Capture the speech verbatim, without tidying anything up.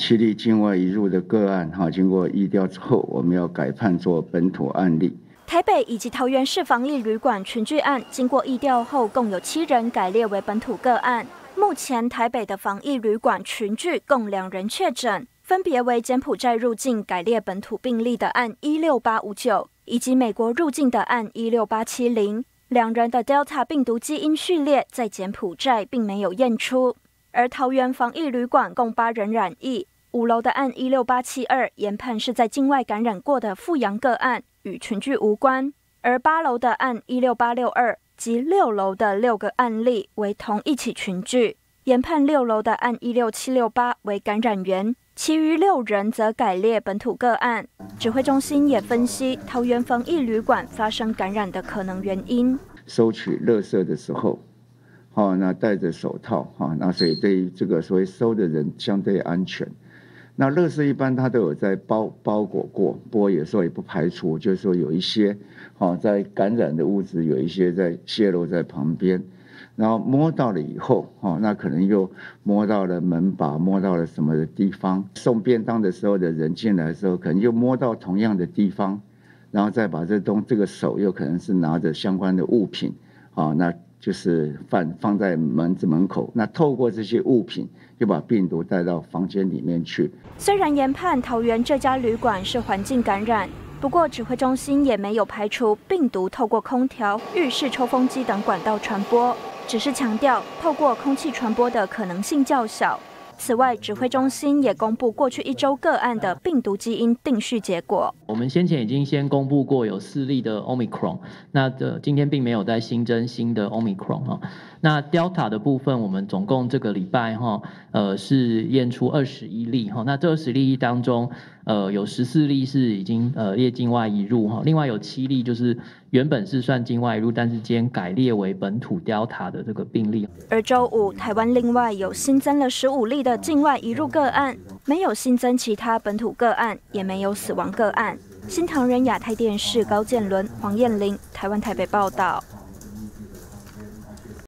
七例境外移入的个案，哈，经过疫调之后，我们要改判做本土案例。台北以及桃园市防疫旅馆群聚案，经过疫调后，共有七人改列为本土个案。目前台北的防疫旅馆群聚共两人确诊，分别为柬埔寨入境改列本土病例的案一六八五九，以及美国入境的案一六八七零。两人的 Delta 病毒基因序列在柬埔寨并没有验出。 而桃园防疫旅馆共八人染疫，五楼的案一六八七二研判是在境外感染过的复阳个案，与群聚无关；而八楼的案一六八六二及六楼的六个案例为同一起群聚，研判六楼的案一六七六八为感染源，其余六人则改列本土个案。指挥中心也分析桃园防疫旅馆发生感染的可能原因：收取垃圾的时候。 哦，那戴着手套，哈，那所以对于这个所谓收的人相对安全。那垃圾一般它都有在包包裹过，不过有时候也不排除，就是说有一些，哦，在感染的物质有一些在泄露在旁边，然后摸到了以后，哦，那可能又摸到了门把，摸到了什么的地方。送便当的时候的人进来的时候，可能又摸到同样的地方，然后再把这东这个手又可能是拿着相关的物品，啊，那。 就是放放在门子门口，那透过这些物品，就把病毒带到房间里面去。虽然研判桃园这家旅馆是环境感染，不过指挥中心也没有排除病毒透过空调、浴室抽风机等管道传播，只是强调透过空气传播的可能性较小。此外，指挥中心也公布过去一周个案的病毒基因定序结果。我们先前已经先公布过有四例的 Omicron， 那这今天并没有再新增新的 Omicron 啊。那 Delta 的部分，我们总共这个礼拜哈，呃是验出二十一例哈。那这二十例当中，呃有十四例是已经呃列境外移入哈，另外有七例就是原本是算境外移入，但是今天改列为本土 Delta 的这个病例。而周五台湾另外有新增了十五例 的境外移入个案，没有新增其他本土个案，也没有死亡个案。新唐人亚太电视高建伦、黄燕玲，台湾台北报道。